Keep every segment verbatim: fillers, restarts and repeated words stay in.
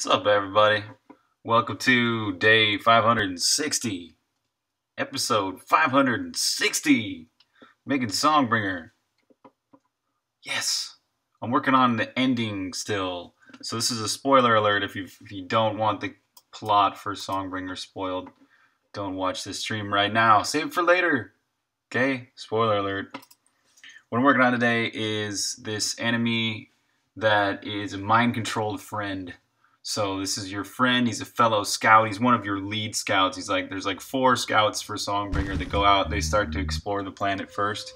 What's up, everybody? Welcome to day five hundred sixty, episode five hundred sixty, making Songbringer. Yes, I'm working on the ending still, so this is a spoiler alert. If you if you don't want the plot for Songbringer spoiled, don't watch this stream right now. Save it for later. Okay, spoiler alert. What I'm working on today is this enemy that is a mind-controlled friend. So this is your friend. He's a fellow scout. He's one of your lead scouts. He's like, there's like four scouts for Songbringer that go out. They start to explore the planet first.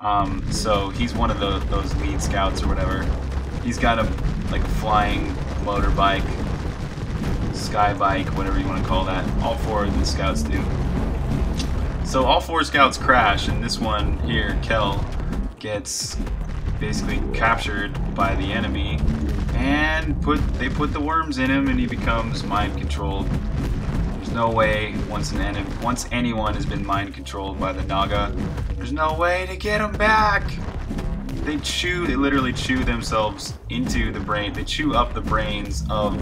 Um, so he's one of the, those lead scouts or whatever. He's got a like flying motorbike, sky bike, whatever you want to call that. All four of the scouts do. So all four scouts crash, and this one here, Kel, gets basically captured by the enemy, and put they put the worms in him, and he becomes mind controlled. There's no way once an enemy, once anyone has been mind controlled by the Naga, there's no way to get them back. They chew, they literally chew themselves into the brain. They chew up the brains of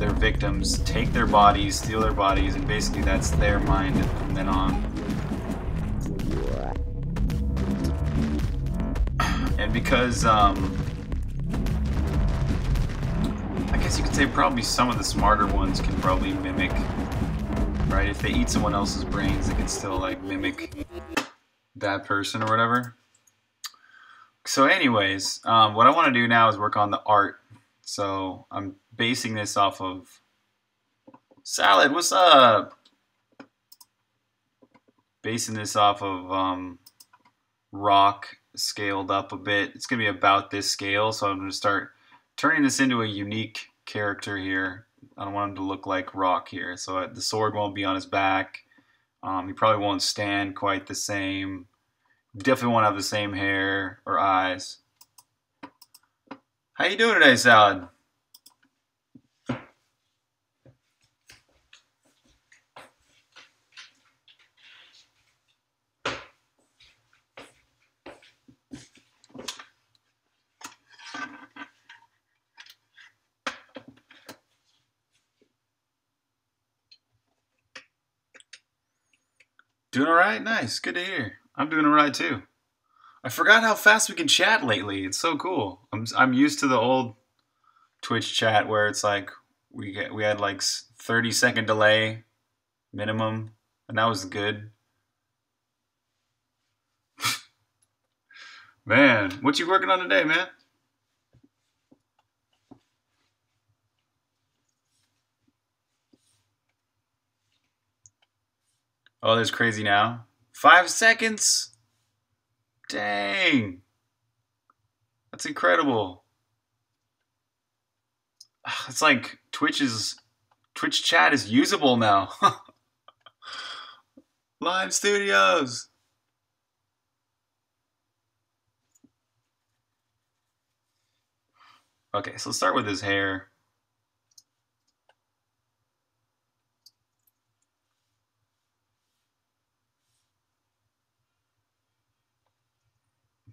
their victims, take their bodies, steal their bodies, and basically that's their mind from then on. And because, um, I guess you could say probably some of the smarter ones can probably mimic, right? If they eat someone else's brains, they can still, like, mimic that person or whatever. So anyways, um, what I want to do now is work on the art. So I'm basing this off of... Salad, what's up? Basing this off of, um, rock... scaled up a bit. It's gonna be about this scale, so I'm gonna start turning this into a unique character here. I don't want him to look like rock here, so the sword won't be on his back. Um, he probably won't stand quite the same. Definitely won't have the same hair or eyes. How you doing today, Salad? Doing alright? Nice. Good to hear. I'm doing alright too. I forgot how fast we can chat lately. It's so cool. I'm, I'm used to the old Twitch chat where it's like we get, we had like thirty second delay minimum, and that was good. Man, what you working on today, man? Oh, there's crazy now. Five seconds? Dang. That's incredible. It's like Twitch is, Twitch chat is usable now. Live studios. Okay, so let's start with his hair.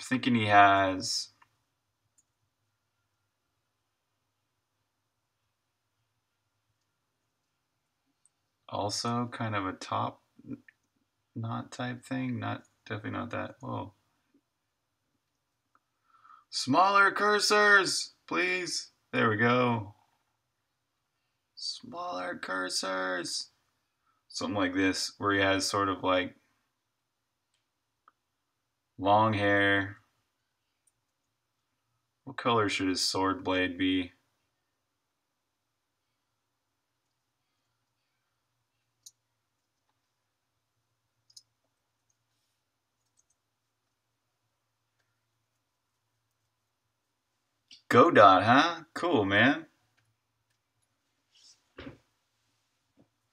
Thinking he has also kind of a top knot type thing. Not definitely not that. Whoa. Smaller cursors, please. There we go. Smaller cursors. Something like this, where he has sort of like long hair. What color should his sword blade be? Godot, huh? Cool, man.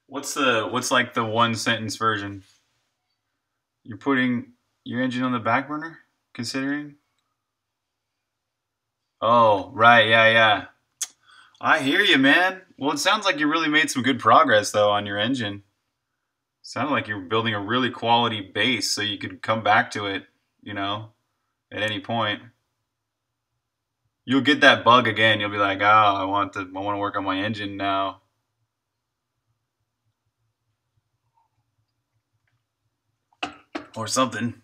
What's the what's like the one sentence version? You're putting your engine on the back burner, considering? Oh, right, yeah, yeah. I hear you, man. Well, it sounds like you really made some good progress, though, on your engine. Sounded like you were building a really quality base so you could come back to it, you know, at any point. you'll get that bug again. You'll be like, oh, I want to, I want to work on my engine now. Or something.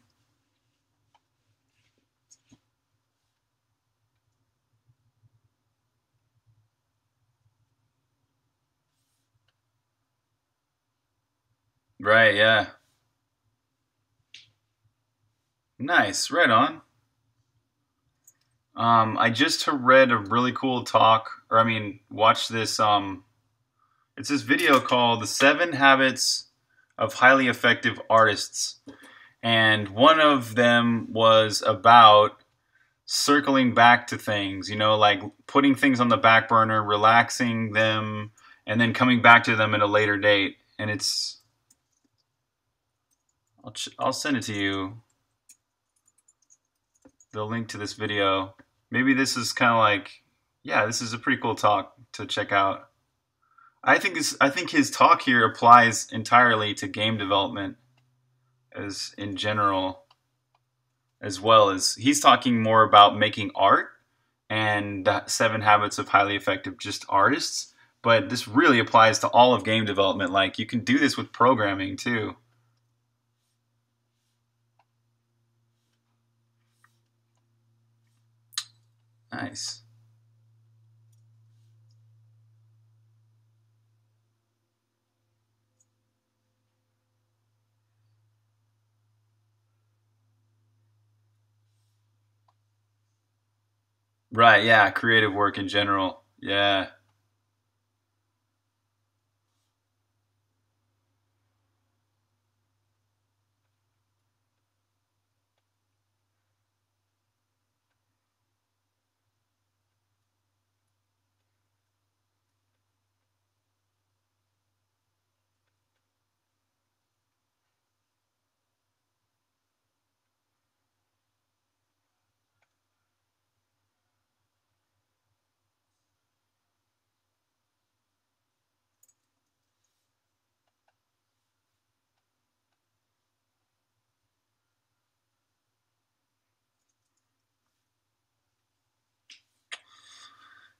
Right, yeah. Nice, right on. Um, I just read a really cool talk, or I mean, watch this. Um, it's this video called The Seven Habits of Highly Effective Artists. And one of them was about circling back to things, you know, like putting things on the back burner, relaxing them, and then coming back to them at a later date. And it's, I'll, ch I'll send it to you, the link to this video. Maybe this is kind of like, yeah, this is a pretty cool talk to check out. I think this, I think his talk here applies entirely to game development. As in general, as well as he's talking more about making art and the seven habits of highly effective just artists, but this really applies to all of game development. Like you can do this with programming too. Nice. Right, yeah, creative work in general. Yeah.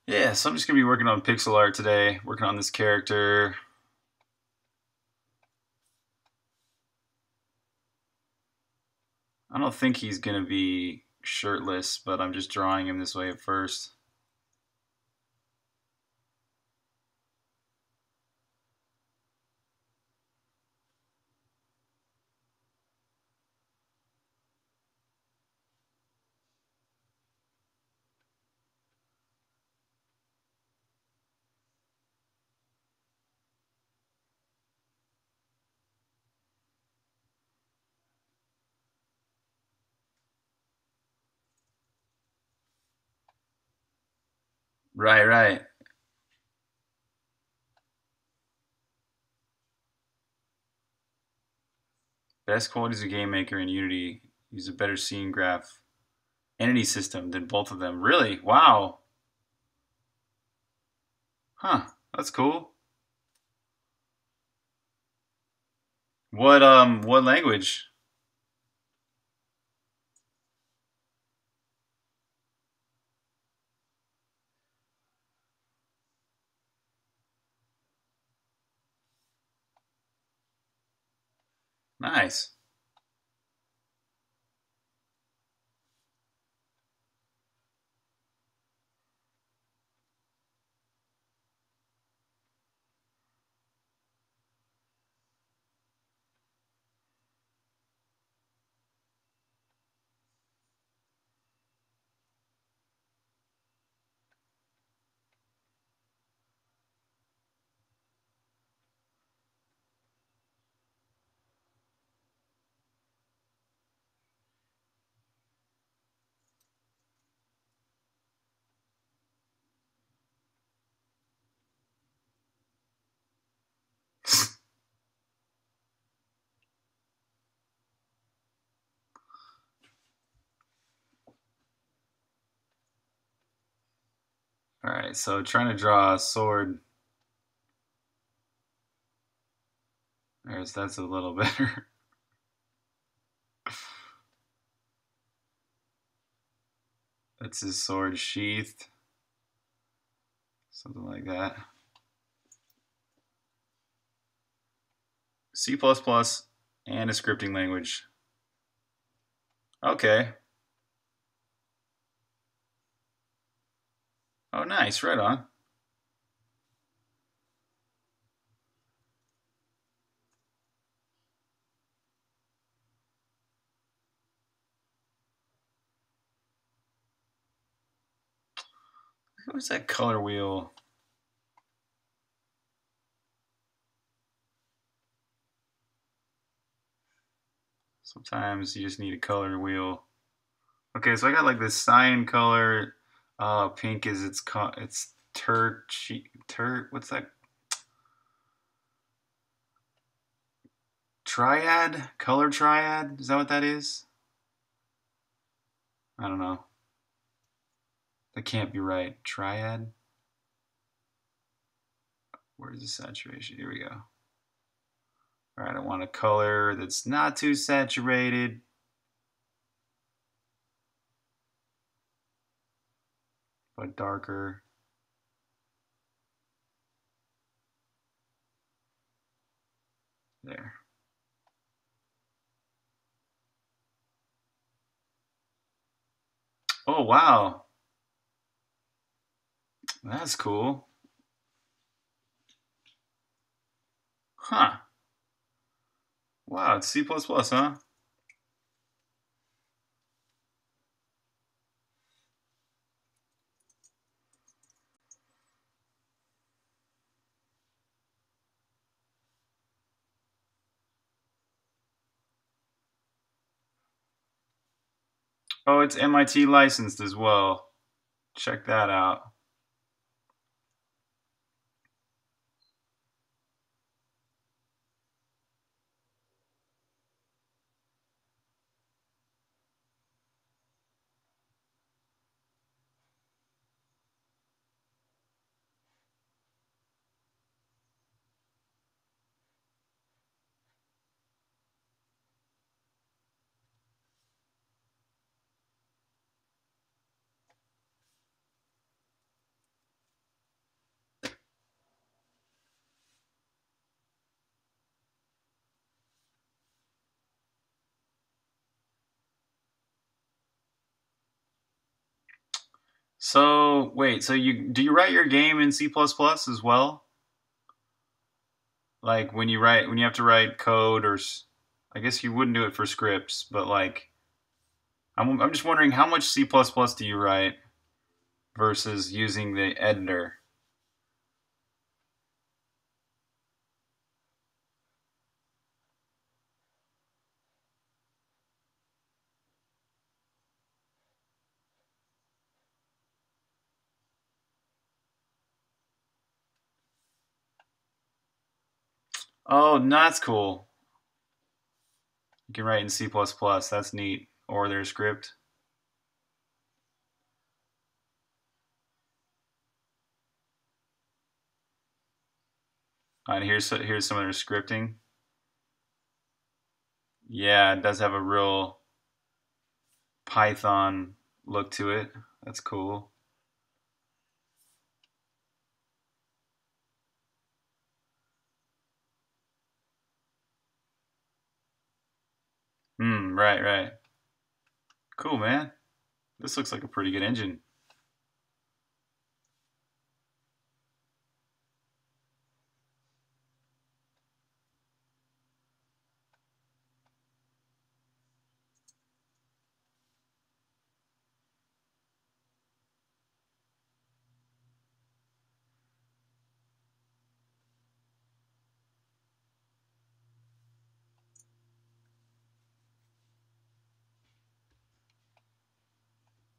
Yeah, so I'm just going to be working on pixel art today, working on this character. I don't think he's going to be shirtless, but I'm just drawing him this way at first. Right, right. Best qualities of game maker in Unity. Use a better scene graph entity system than both of them. Really? Wow. Huh, that's cool. What um what language? Nice. All right, so trying to draw a sword. There's, that's a little better. That's his sword sheath. Something like that. C plus plus and a scripting language. Okay. Oh, nice. Right on. What's that color wheel? Sometimes you just need a color wheel. Okay, so I got like this cyan color. Uh, pink is its co its tur tur. What's that? Triad? Color triad? Is that what that is? I don't know. That can't be right. Triad. Where's the saturation? Here we go. All right, I want a color that's not too saturated. But darker. There. Oh, wow. That's cool. Huh. Wow, it's C plus plus, huh? Oh, it's M I T licensed as well. Check that out. So wait, so you do you write your game in C plus plus as well? Like when you write when you have to write code, or I guess you wouldn't do it for scripts, but like I'm I'm just wondering how much C plus plus do you write versus using the editor? Oh, no, that's cool. You can write in C plus plus. That's neat. Or their script. All right, here's here's some of their scripting. Yeah, it does have a real Python look to it. That's cool. Hmm, right, right. Cool, man. This looks like a pretty good engine.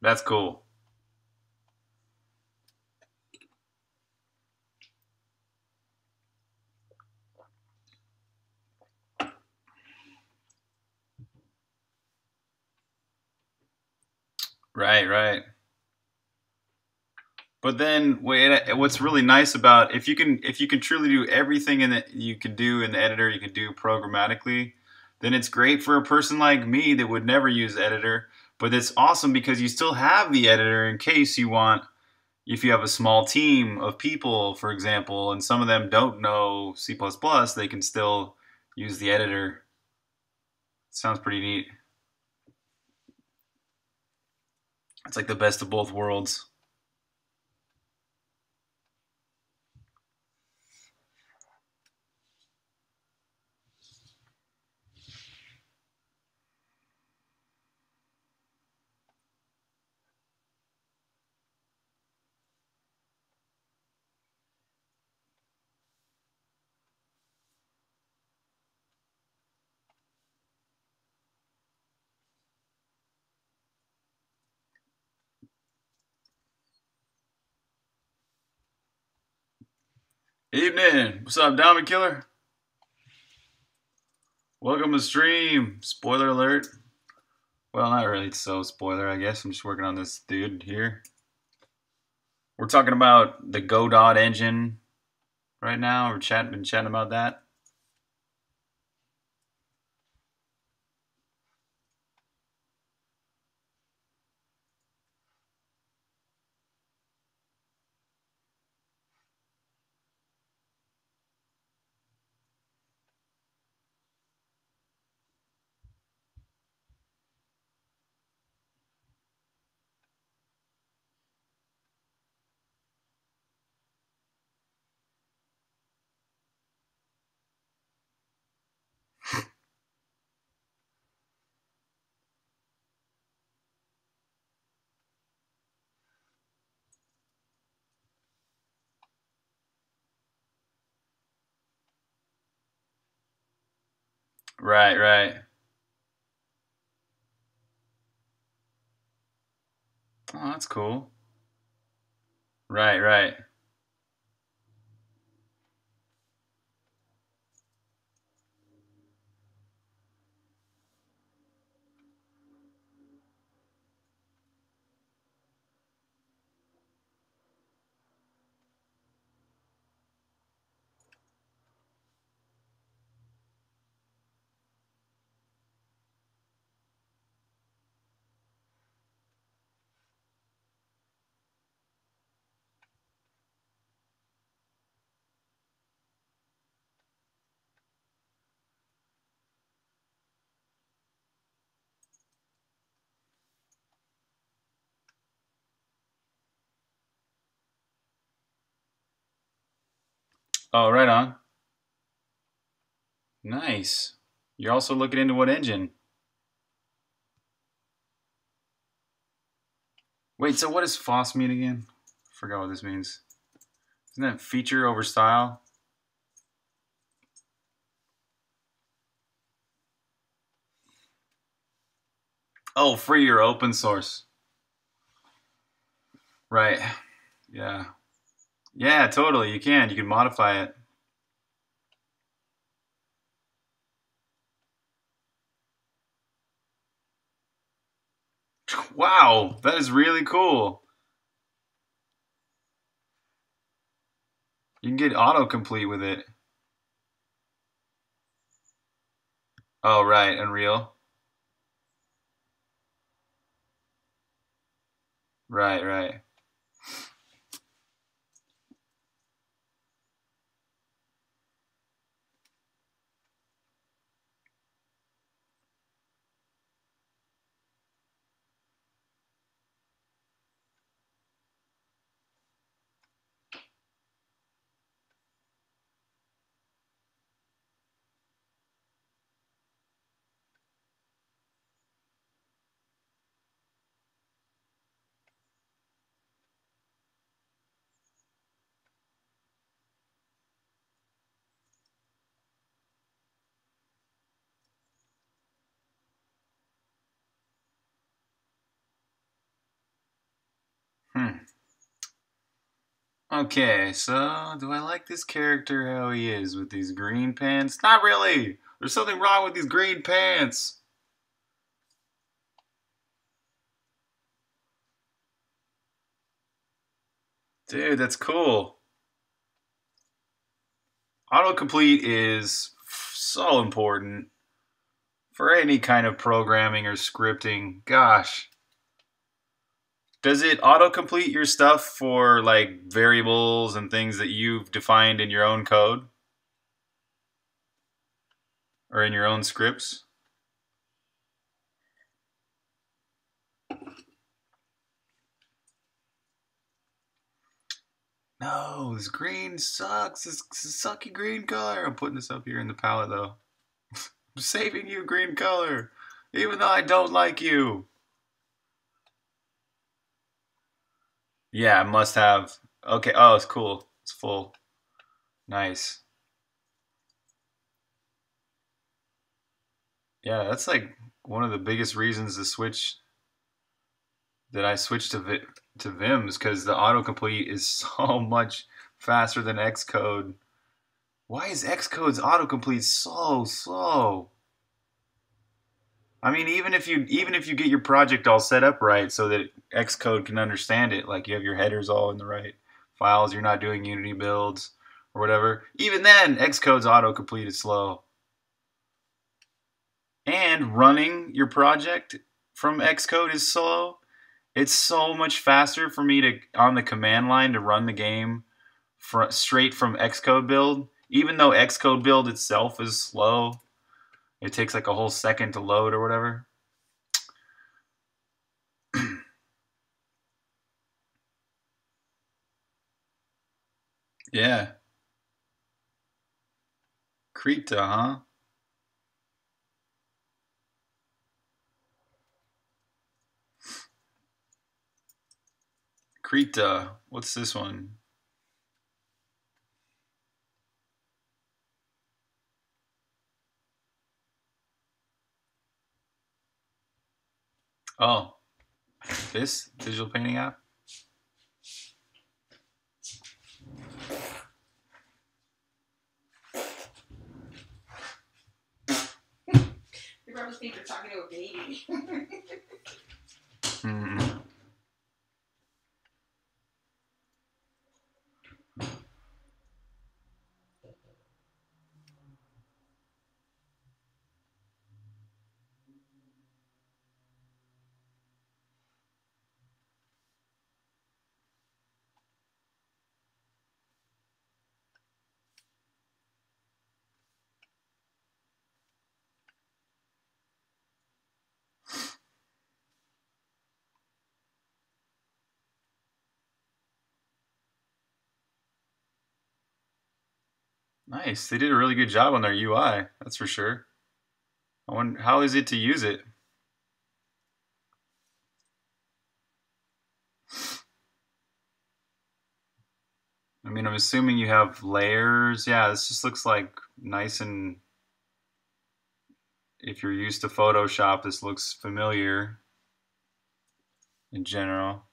That's cool. Right, right. But then, wait, what's really nice about if you can if you can truly do everything in the, you can do in the editor, you can do programmatically, then it's great for a person like me that would never use editor. But it's awesome because you still have the editor in case you want, if you have a small team of people, for example, and some of them don't know C plus plus, they can still use the editor. It sounds pretty neat. It's like the best of both worlds. Evening. What's up, Diamond Killer? Welcome to the stream. Spoiler alert. Well, not really, it's so spoiler, I guess. I'm just working on this dude here. We're talking about the Godot engine right now. We're chatting, been chatting about that. Right, right. Oh, that's cool. Right, right. Oh, right on. Nice. You're also looking into what engine? Wait, so what does F O S S mean again? I forgot what this means. Isn't that feature over style? Oh, free or open source. Right. Yeah. Yeah, totally. You can. You can modify it. Wow, that is really cool. You can get autocomplete with it. Oh, right. Unreal. Right, right. Okay, so do I like this character how he is with these green pants? Not really! There's something wrong with these green pants! Dude, that's cool. Autocomplete is so important for any kind of programming or scripting. Gosh. Does it autocomplete your stuff for like variables and things that you've defined in your own code? Or in your own scripts? No, this green sucks. This, this sucky green color. I'm putting this up here in the palette though. I'm saving you, green color, even though I don't like you. Yeah, must have. Okay, oh, it's cool. It's full. Nice. Yeah, that's like one of the biggest reasons to switch that I switched to vi to Vim is because the autocomplete is so much faster than Xcode. Why is Xcode's autocomplete so slow? I mean, even if you even if you get your project all set up right so that Xcode can understand it, like you have your headers all in the right files, you're not doing Unity builds or whatever, even then Xcode's autocomplete is slow. And running your project from Xcode is slow. It's so much faster for me to on the command line to run the game fr straight from Xcode build. Even though Xcode build itself is slow, it takes like a whole second to load or whatever. Yeah. Krita, huh? Krita, what's this one? Oh, this digital painting app? You probably think you're talking to a baby. Hmm. Nice. They did a really good job on their U I, that's for sure. I wonder, how is it to use it? I mean, I'm assuming you have layers. Yeah, this just looks like nice and... If you're used to Photoshop, this looks familiar in general.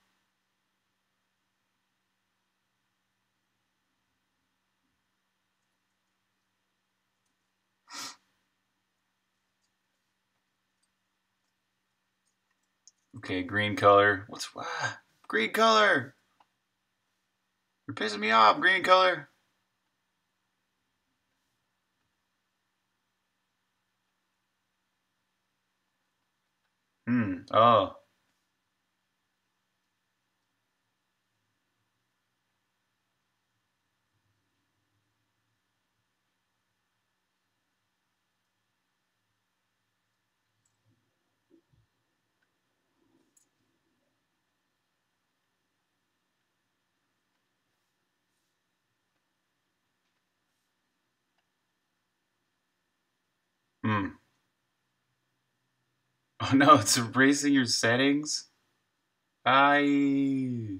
Okay, green color. What's ah, green color? You're pissing me off, green color. Hmm. Oh. Hmm. Oh no, it's erasing your settings? I...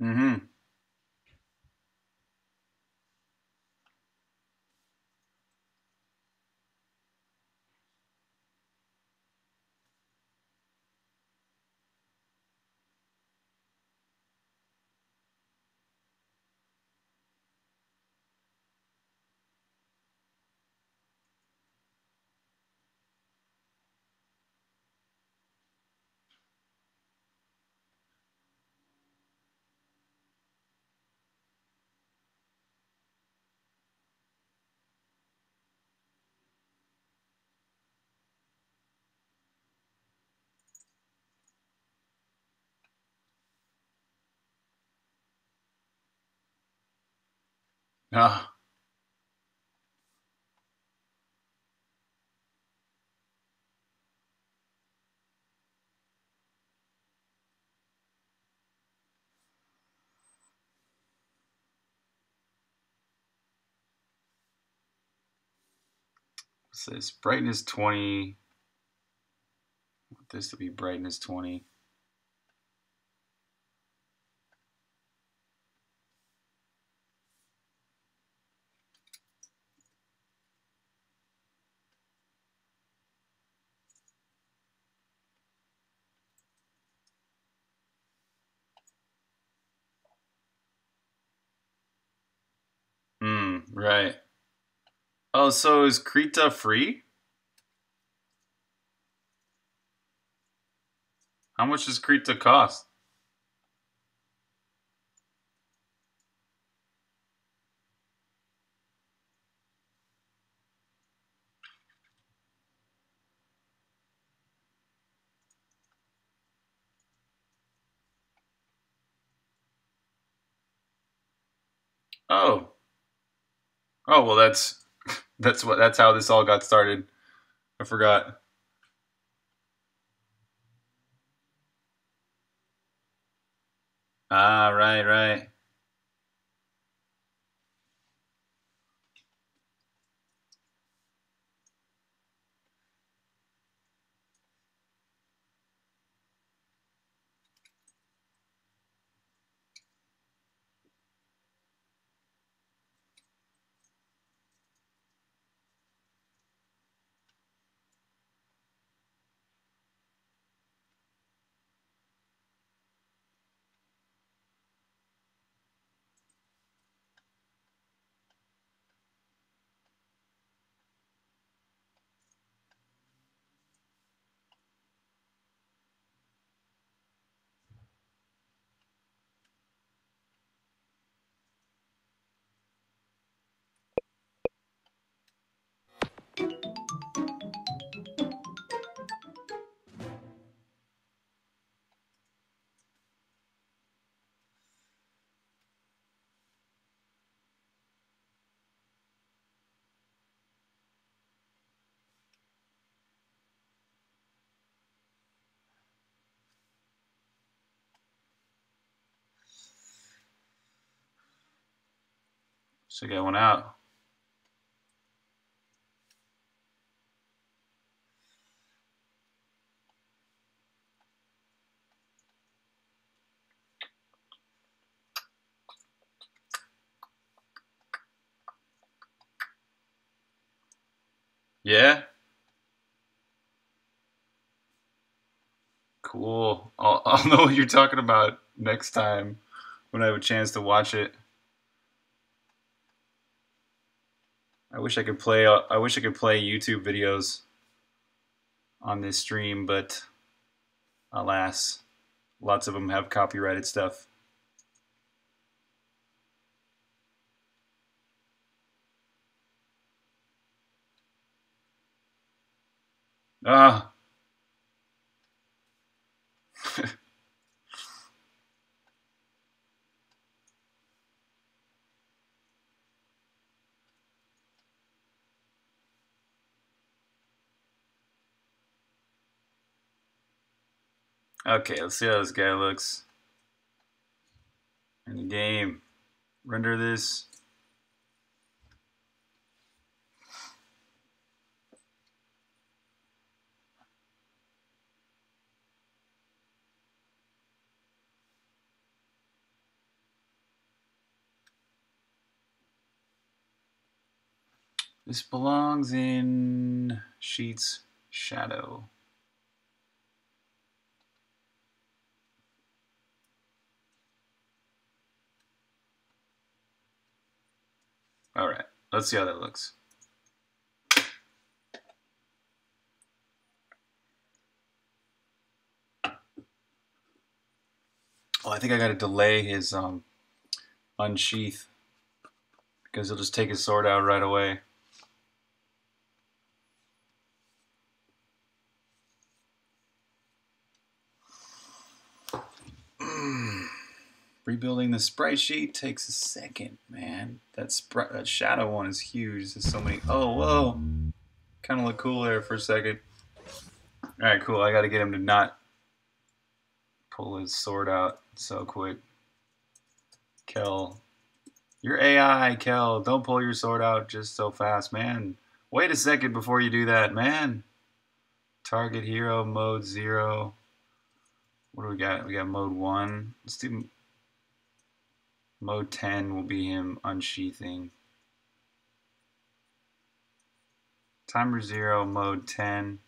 Mm-hmm. Ah. What's this? Brightness twenty. I want this to be brightness twenty. Right. Oh, so is Krita free? How much does Krita cost? Oh. Oh, well, that's that's what that's how this all got started. I forgot. Ah, right, right. So get one out. Yeah. Cool. I'll, I'll know what you're talking about next time when I have a chance to watch it. I wish I could play. Uh, I wish I could play YouTube videos on this stream, but alas, lots of them have copyrighted stuff. Ah. Okay, let's see how this guy looks in the game. Render this. This belongs in Sheets Shadow. All right, let's see how that looks. Oh, I think I gotta delay his um, unsheath because he'll just take his sword out right away. Rebuilding doing the sprite sheet takes a second, man. That, sprite, that shadow one is huge. There's so many. Oh, whoa. Kind of look cool there for a second. All right, cool. I got to get him to not pull his sword out so quick. Kel. Your A I, Kel. Don't pull your sword out just so fast, man. Wait a second before you do that, man. Target hero, mode zero. What do we got? We got mode one. Let's do mode ten will be him unsheathing. Timer zero, mode ten.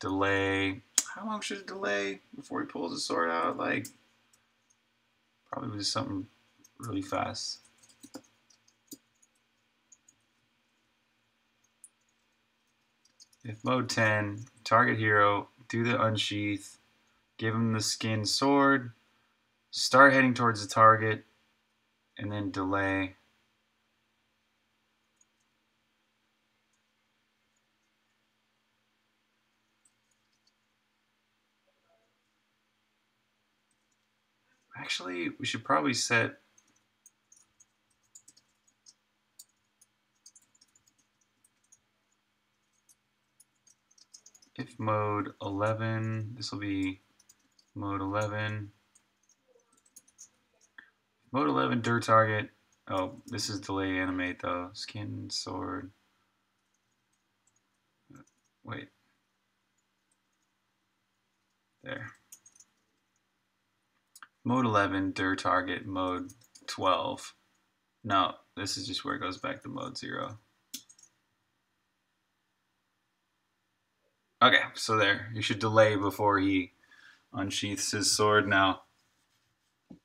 Delay. How long should it delay before he pulls his sword out? Like, probably with something really fast. If mode ten, target hero, do the unsheath. Give him the skin sword, start heading towards the target, and then delay. Actually, we should probably set if mode eleven, this will be mode eleven. Mode eleven, dirt target. Oh, this is delay animate though. Skin, sword. Wait. There. Mode eleven, dirt target, mode twelve. No, this is just where it goes back to mode zero. Okay, so there. You should delay before he unsheaths his sword now,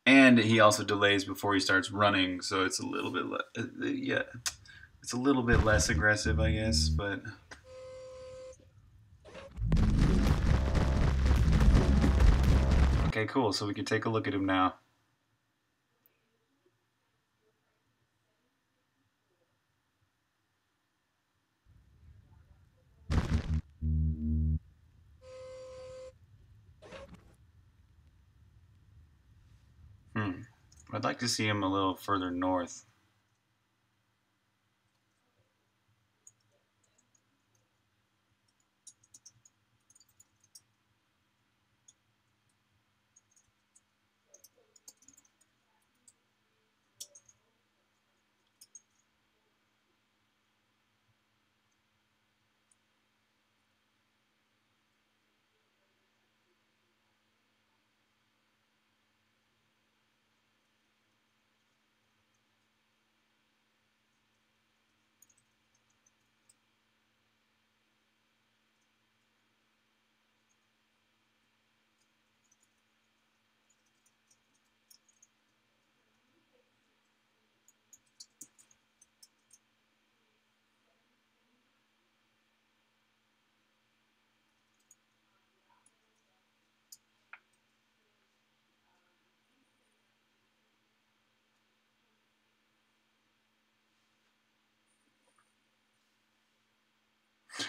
and he also delays before he starts running, so it's a little bit le yeah it's a little bit less aggressive, I guess, but okay, cool. So we can take a look at him now. I'd like to see him a little further north.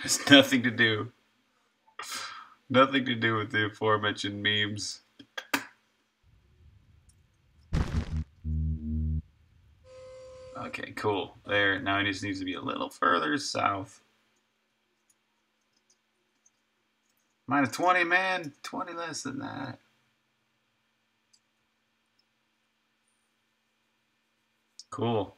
There's nothing to do. Nothing to do with the aforementioned memes. Okay, cool. There, now he just needs to be a little further south. Minus twenty, man. twenty less than that. Cool.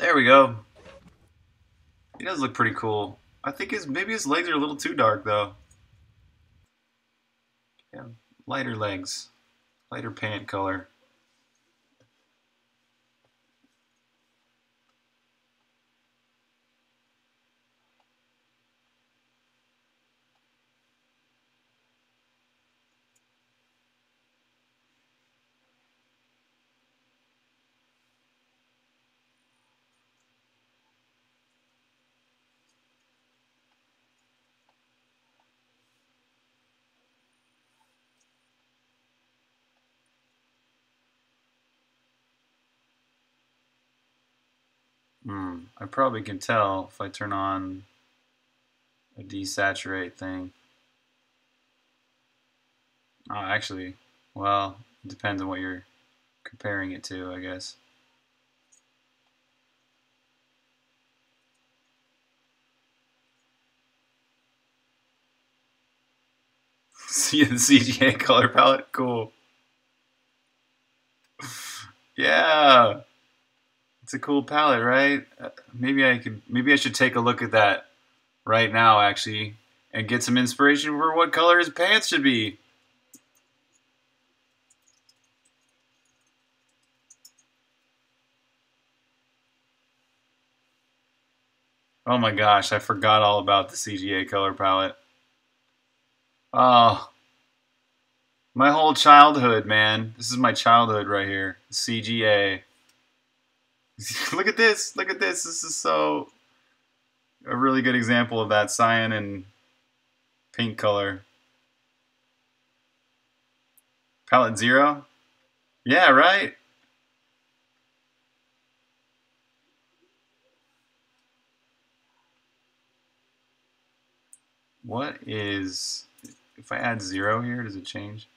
There we go. He does look pretty cool. I think his maybe his legs are a little too dark though. Yeah, lighter legs, lighter pant color. Hmm, I probably can tell if I turn on a desaturate thing. Oh, actually, well, it depends on what you're comparing it to, I guess. See the C G A color palette? Cool. Yeah. It's a cool palette, right? Maybe I could maybe I should take a look at that right now actually and get some inspiration for what color his pants should be. Oh my gosh, I forgot all about the C G A color palette. Oh, my whole childhood, man. This is my childhood right here. C G A. Look at this. Look at this. This is so a really good example of that cyan and pink color. Palette zero? Yeah, right? What is... If I add zero here, does it change?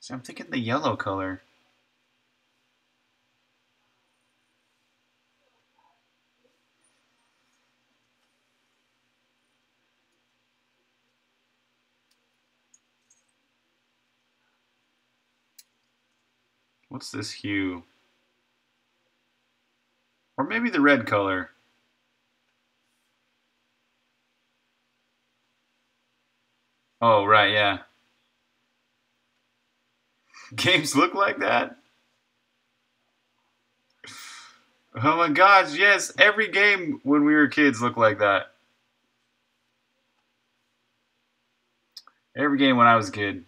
So I'm thinking the yellow color. What's this hue? Or maybe the red color. Oh, right, yeah. Games look like that? Oh my gosh, yes, every game when we were kids looked like that. Every game when I was a kid.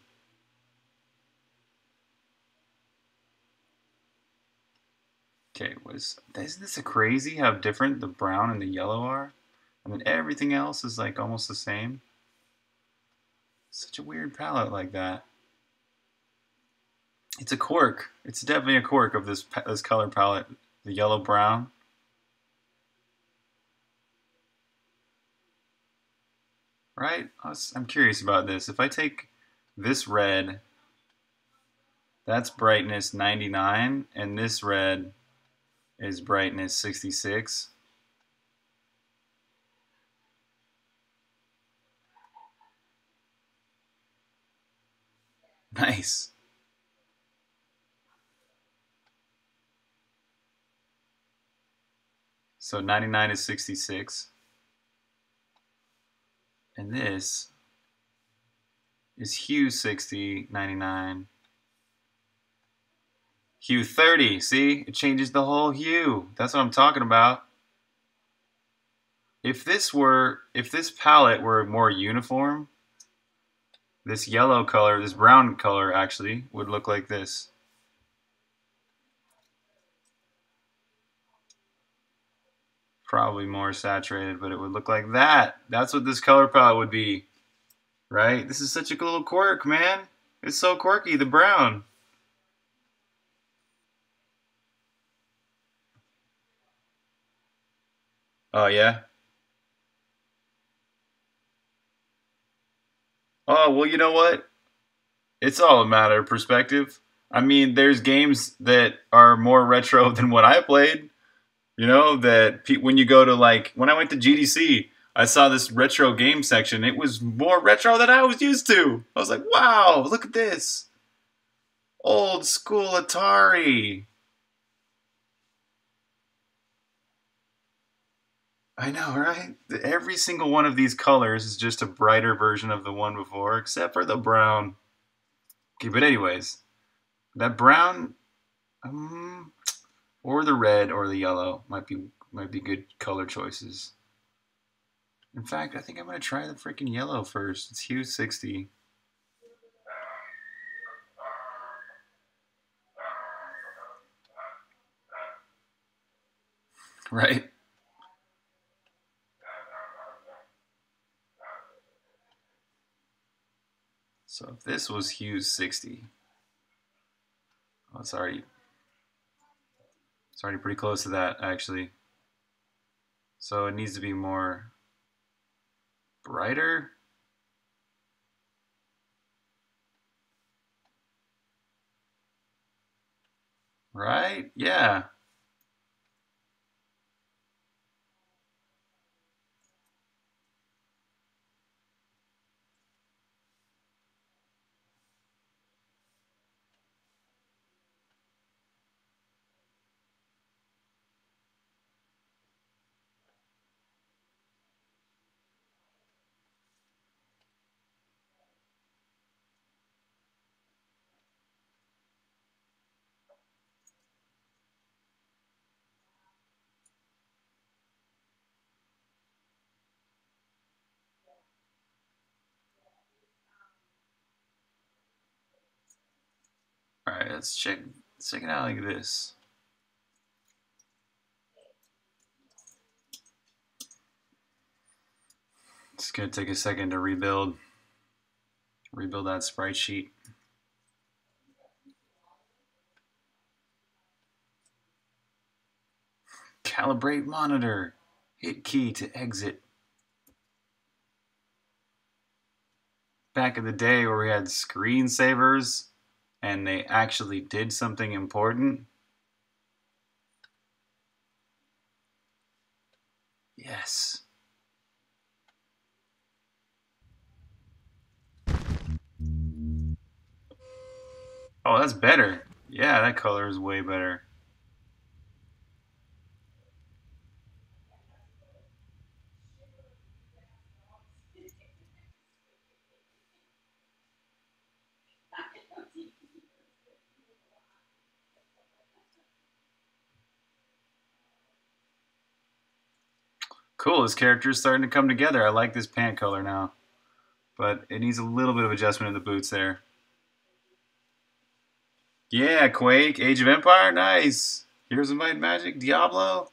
Okay, was isn't this crazy how different the brown and the yellow are? I mean, everything else is like almost the same. Such a weird palette like that. It's a quirk. It's definitely a quirk of this this color palette, the yellow brown. Right? I was, I'm curious about this. If I take this red, that's brightness ninety-nine, and this red is brightness sixty-six. Nice. So ninety-nine is sixty-six. And this is hue sixty, ninety-nine. Hue thirty, see? It changes the whole hue. That's what I'm talking about. If this were, if this palette were more uniform, this yellow color, this brown color actually, would look like this. Probably more saturated, but it would look like that. That's what this color palette would be, right? This is such a little quirk, man. It's so quirky, the brown. Oh, yeah? Oh, well, you know what? It's all a matter of perspective. I mean, there's games that are more retro than what I played. You know, that pe when you go to, like, when I went to G D C, I saw this retro game section. It was more retro than I was used to. I was like, wow, look at this. Old school Atari. I know, right? Every single one of these colors is just a brighter version of the one before, except for the brown. Okay, but anyways, that brown, um, or the red or the yellow might be might be good color choices. In fact, I think I'm gonna try the freaking yellow first. It's hue sixty. Right. So if this was Hugh's sixty, oh, it's already, it's already pretty close to that actually. So it needs to be more brighter. Right? Yeah. All right, let's check, let's check it out like this. It's gonna take a second to rebuild, rebuild that sprite sheet. Calibrate monitor, hit key to exit. Back in the day where we had screensavers, and they actually did something important. Yes. Oh, that's better. Yeah, that color is way better. Cool, this character is starting to come together. I like this pant color now, but it needs a little bit of adjustment in the boots there. Yeah, Quake, Age of Empire, nice. Heroes of Might and Magic, Diablo.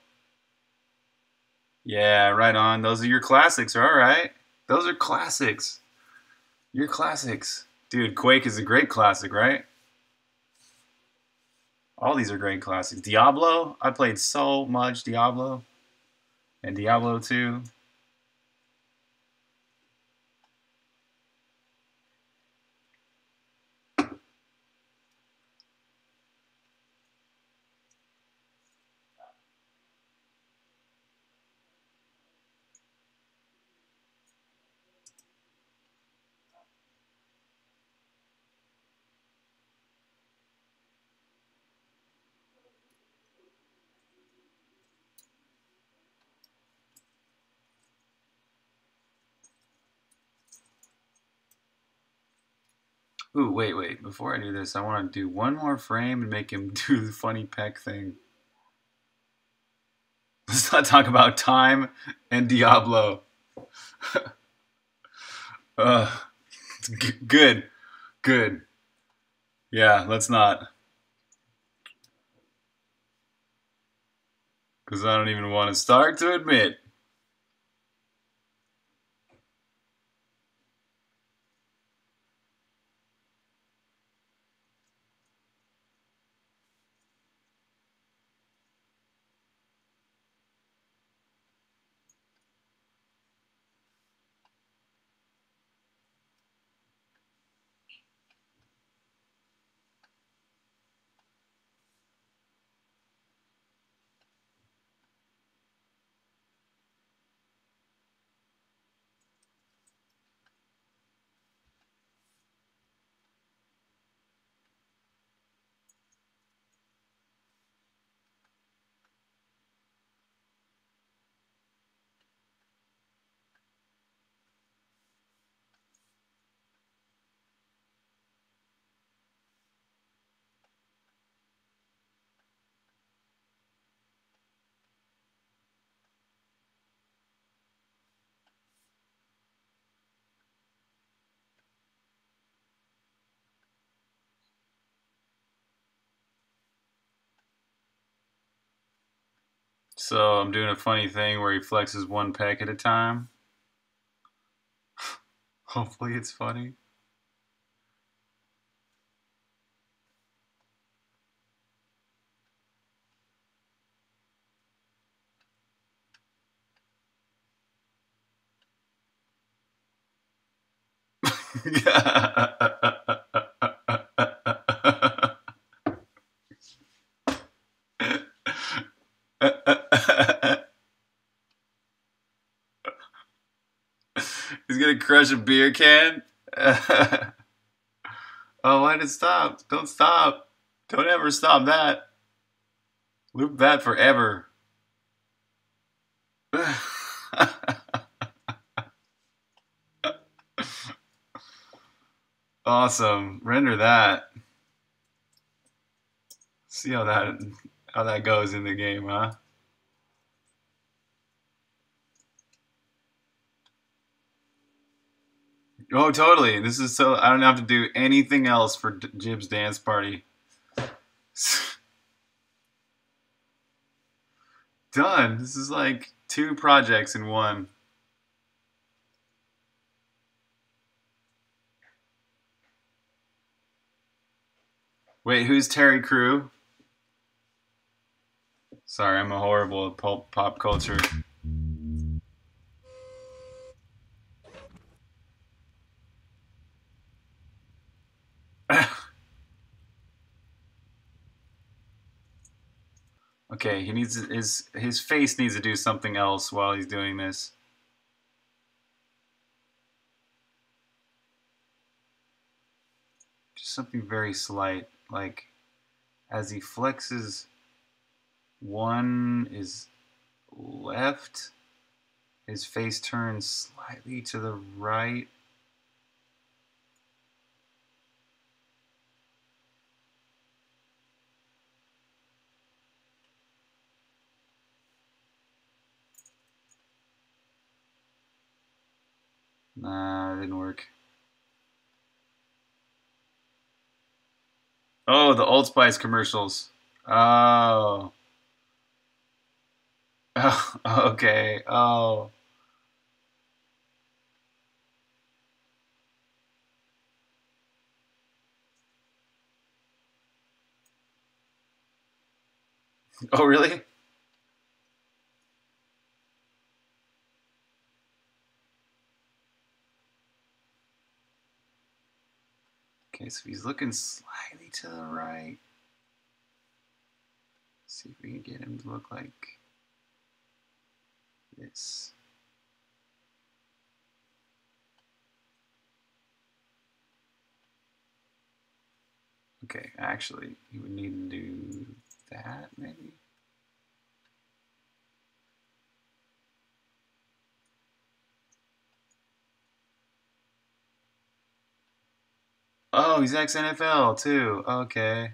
Yeah, right on. Those are your classics, all right. Those are classics. Your classics. Dude, Quake is a great classic, right? All these are great classics. Diablo, I played so much Diablo. And Diablo two. Ooh, wait, wait, before I do this, I want to do one more frame and make him do the funny peck thing. Let's not talk about time and Diablo. uh, good, good. Yeah, let's not. Because I don't even want to start to admit. So I'm doing a funny thing where he flexes one peck at a time. Hopefully it's funny. He's gonna crush a beer can. Oh, why did it stop? Don't stop. Don't ever stop that. Loop that forever. Awesome. Render that. See how that how that goes in the game, huh? Oh, totally. This is so I don't have to do anything else for D Jib's dance party. Done. This is like two projects in one. Wait, who's Terry Crew? Sorry, I'm a horrible at pulp pop culture. Okay, he needs his his face needs to do something else while he's doing this. Just something very slight. Like, as he flexes, one is left, his face turns slightly to the right. Nah, it didn't work. Oh, the Old Spice commercials. Oh. Oh, okay. Oh. Oh, really? Okay, so he's looking slightly to the right. Let's see if we can get him to look like this. Okay, actually, you would need to do that, maybe? Oh, he's ex N F L too. Okay.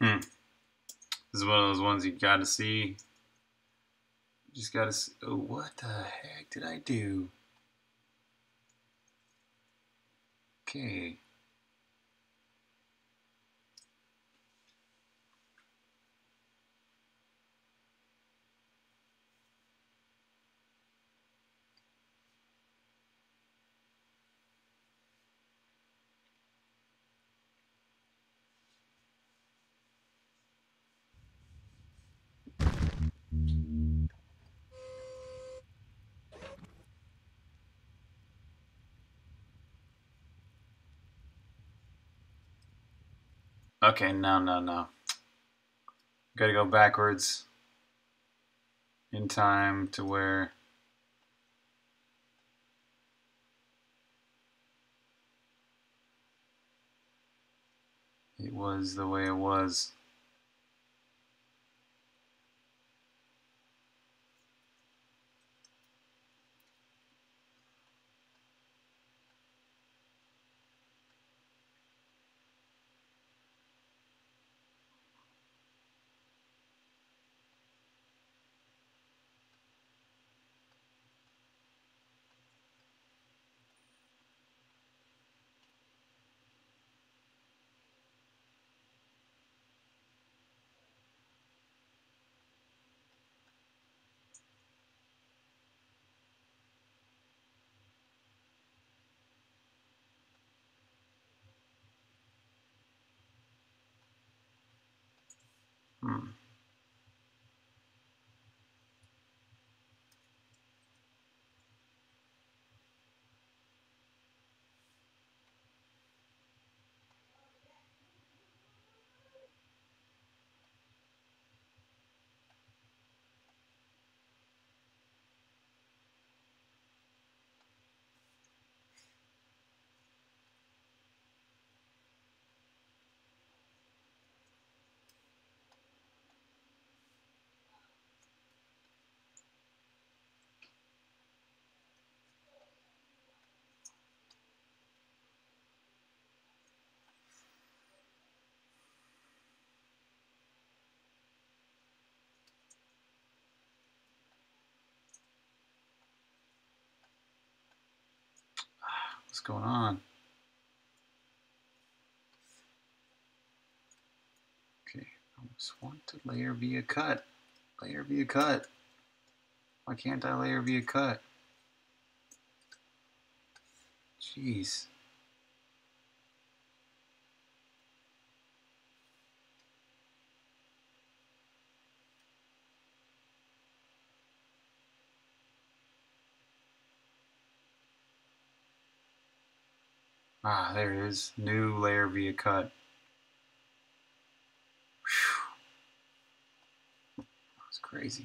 Hmm. This is one of those ones you gotta see. You just gotta see. Oh, what the heck did I do? Okay. Okay, no, no, no. Gotta go backwards in time to where... it was the way it was. Hmm. What's going on? Okay, I just want to layer be a cut. Layer be a cut. Why can't I layer be a cut? Jeez. Ah, there it is. New layer via cut. Whew. That's crazy.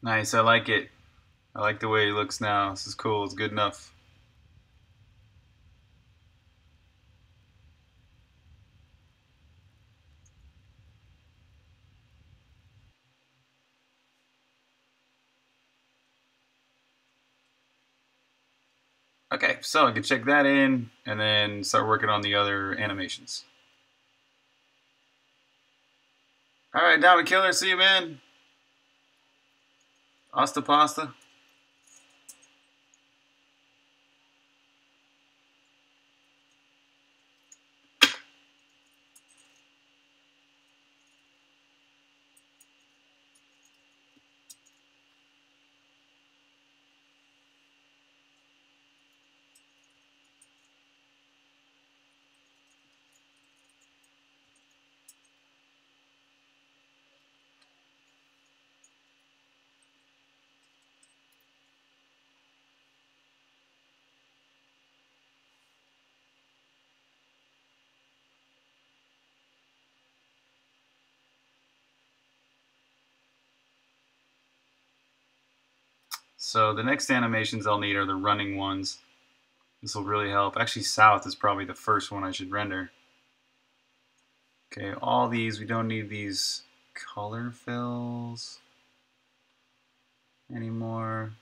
Nice, I like it. I like the way it looks now. This is cool, it's good enough. Okay, so I can check that in and then start working on the other animations. Alright, Diamond Killer, see you, man. Asta pasta. So the next animations I'll need are the running ones. This will really help. Actually, south is probably the first one I should render. Okay, all these, we don't need these color fills anymore.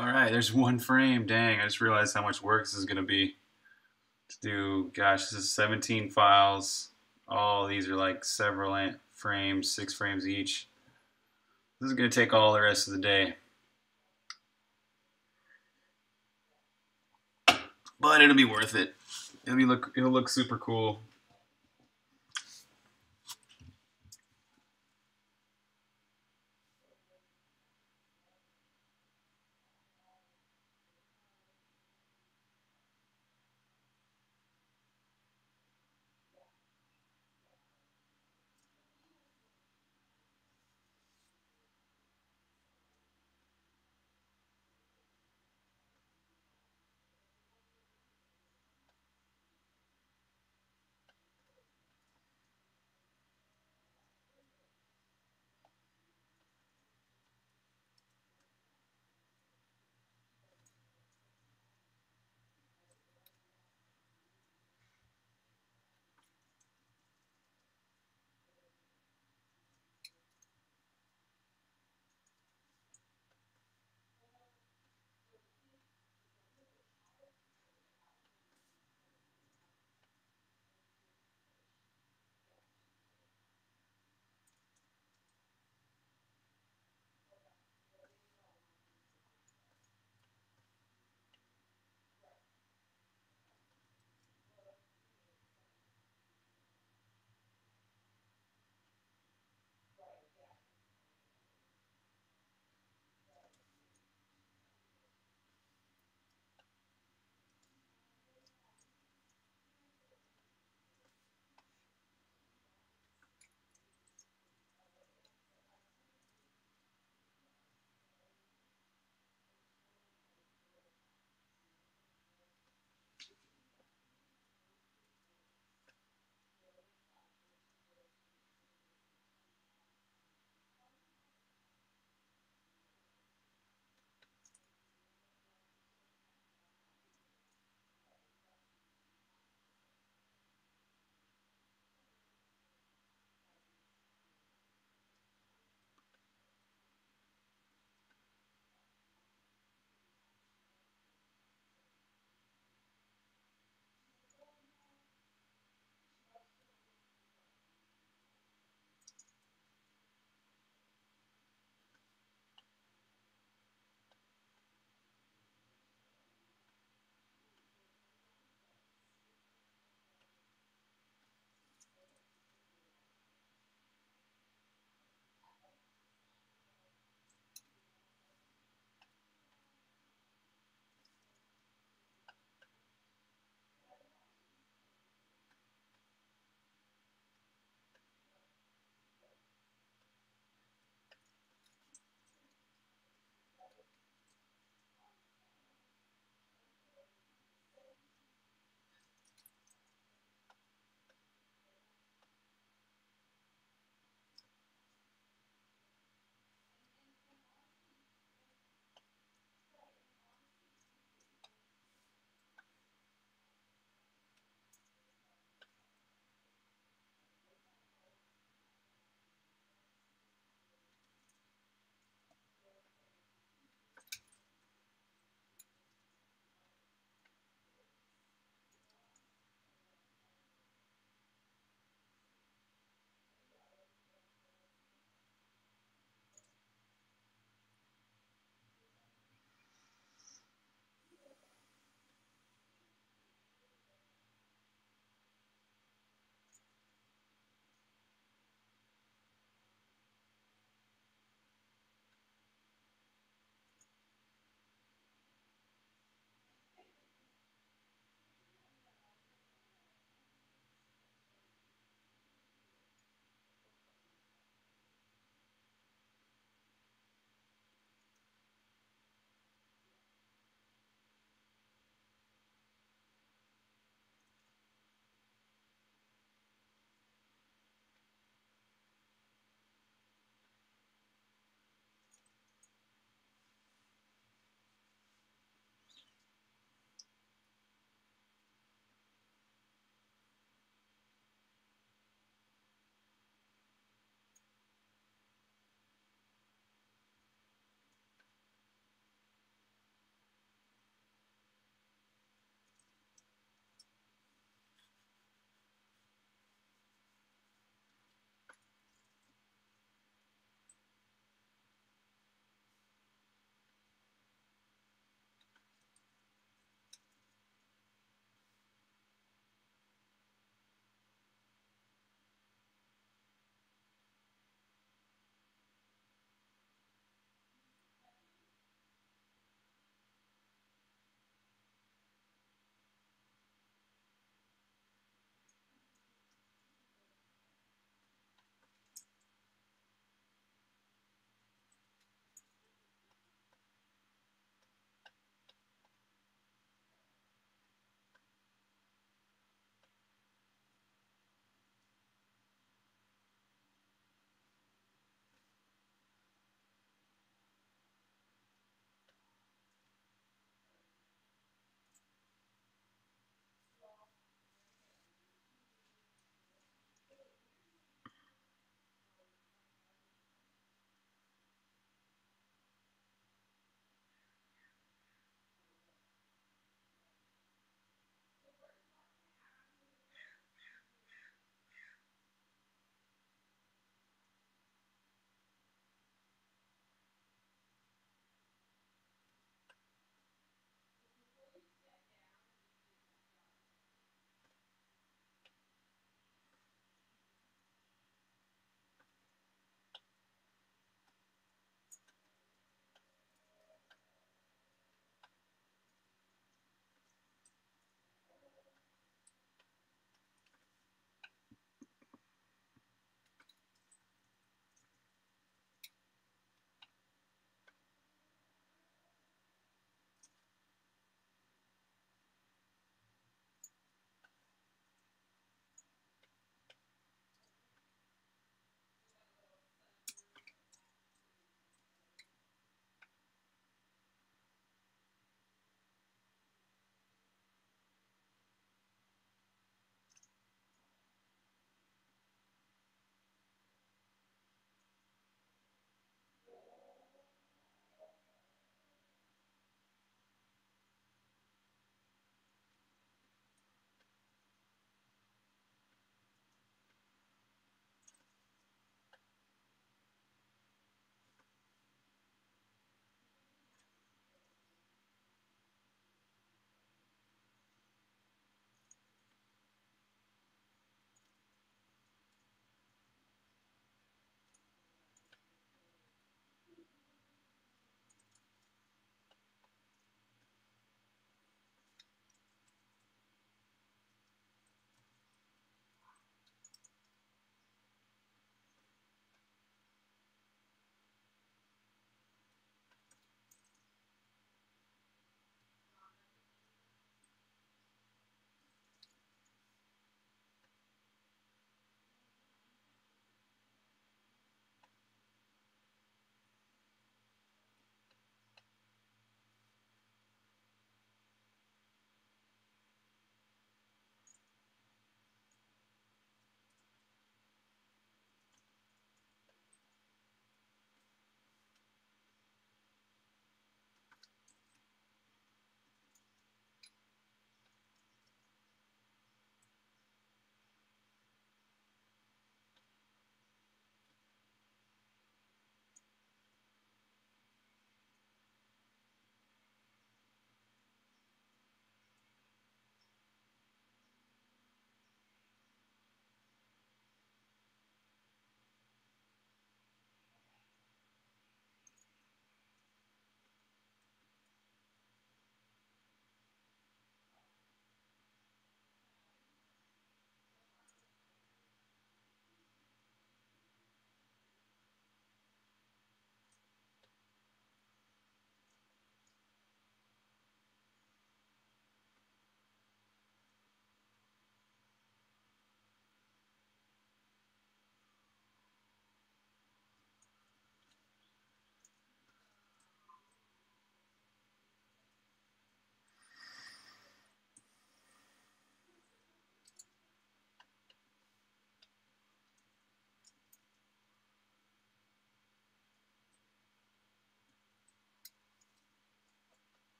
All right, there's one frame. Dang, I just realized how much work this is going to be to do. Gosh, this is seventeen files. All these are like several frames, six frames each. This is going to take all the rest of the day. But it'll be worth it. It'll be look, it'll look super cool.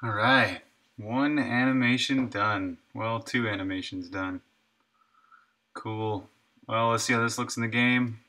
All right, one animation done. Well, two animations done. Cool. Well, let's see how this looks in the game.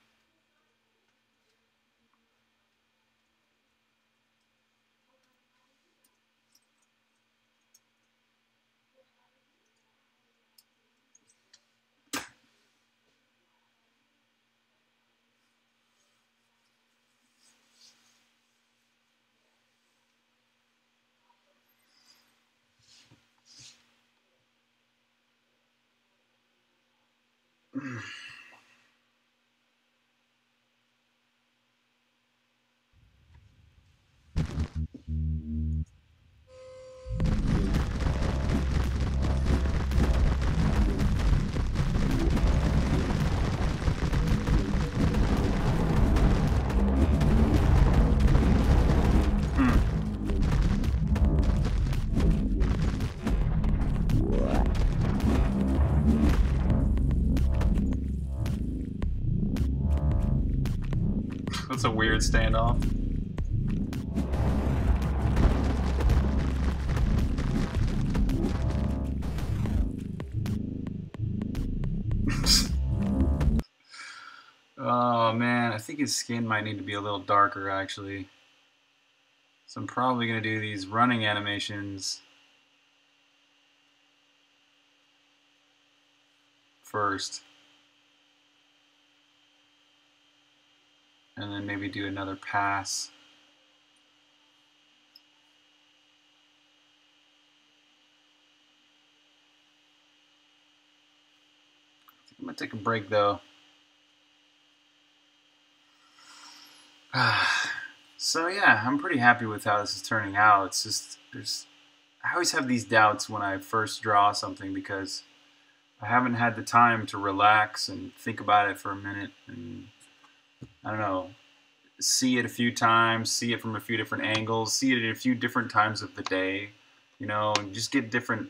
That's a weird standoff. Oh man, I think his skin might need to be a little darker actually. So I'm probably gonna do these running animations first. And then maybe do another pass. I think I'm gonna take a break though. So yeah, I'm pretty happy with how this is turning out. It's just there's I always have these doubts when I first draw something because I haven't had the time to relax and think about it for a minute and I don't know, see it a few times, see it from a few different angles, see it at a few different times of the day, you know, and just get different,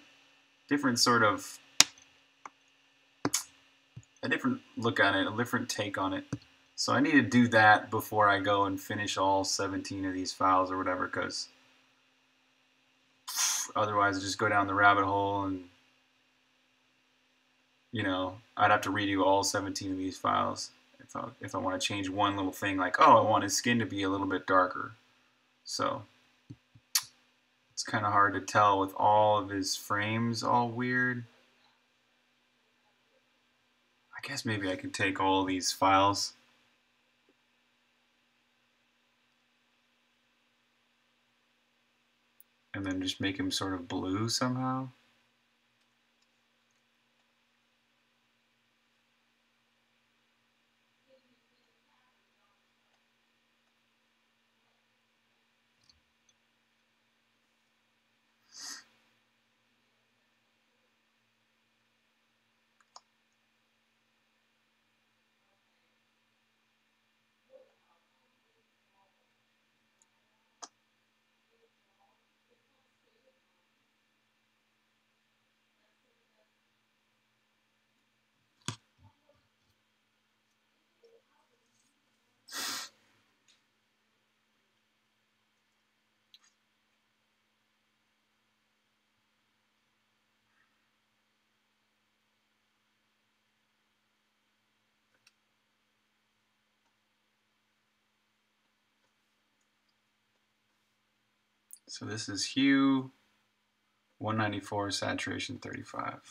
different sort of, a different look at it, a different take on it. So I need to do that before I go and finish all seventeen of these files or whatever, because otherwise I just go down the rabbit hole and, you know, I'd have to redo all seventeen of these files. If I, if I want to change one little thing, like, oh, I want his skin to be a little bit darker. So it's kind of hard to tell with all of his frames all weird. I guess maybe I could take all these files. And then just make him sort of blue somehow. So this is hue, one ninety-four, saturation thirty-five.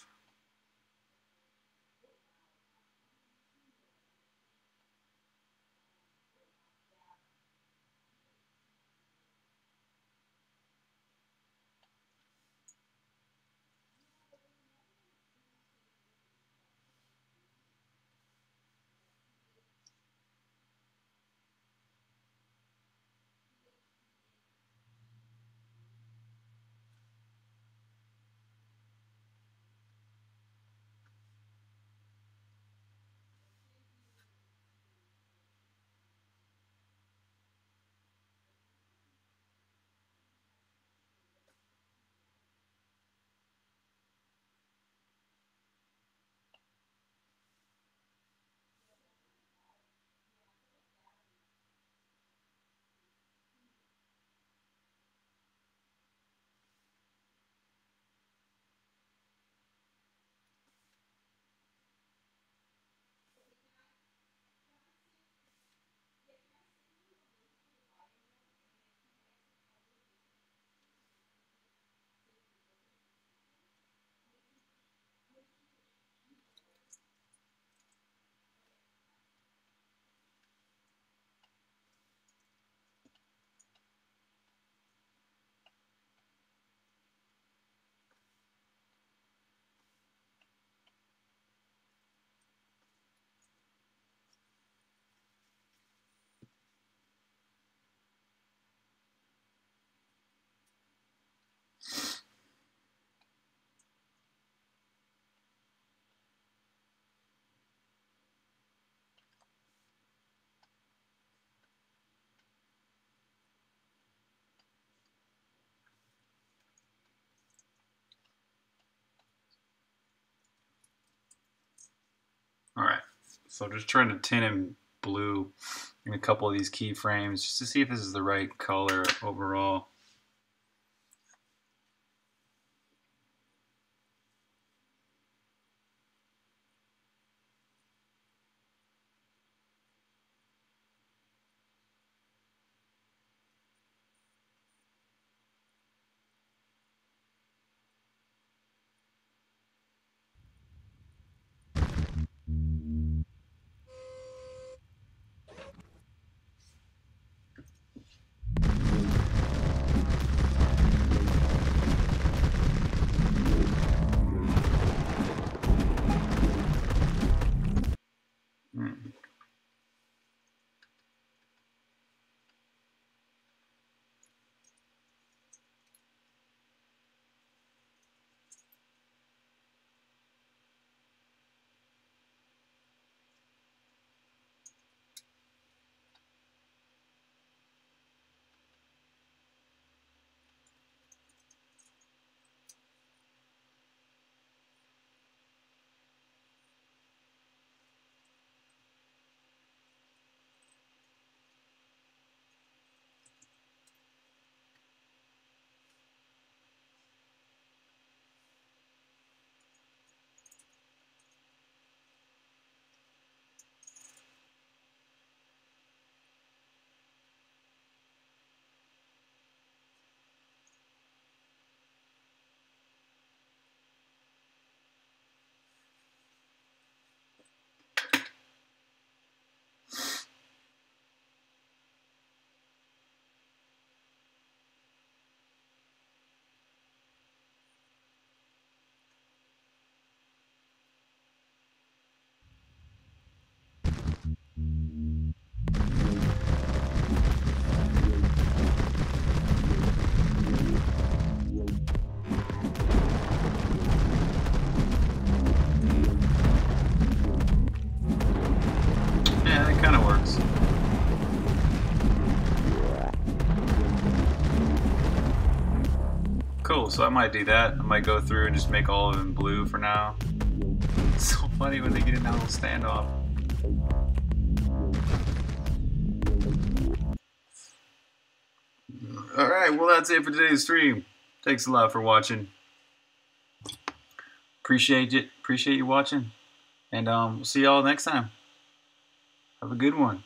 So just trying to tint in blue in a couple of these keyframes just to see if this is the right color overall. So I might do that. I might go through and just make all of them blue for now. It's so funny when they get in that little standoff. Alright, well that's it for today's stream. Thanks a lot for watching. Appreciate it. Appreciate you watching. And um, we'll see y'all next time. Have a good one.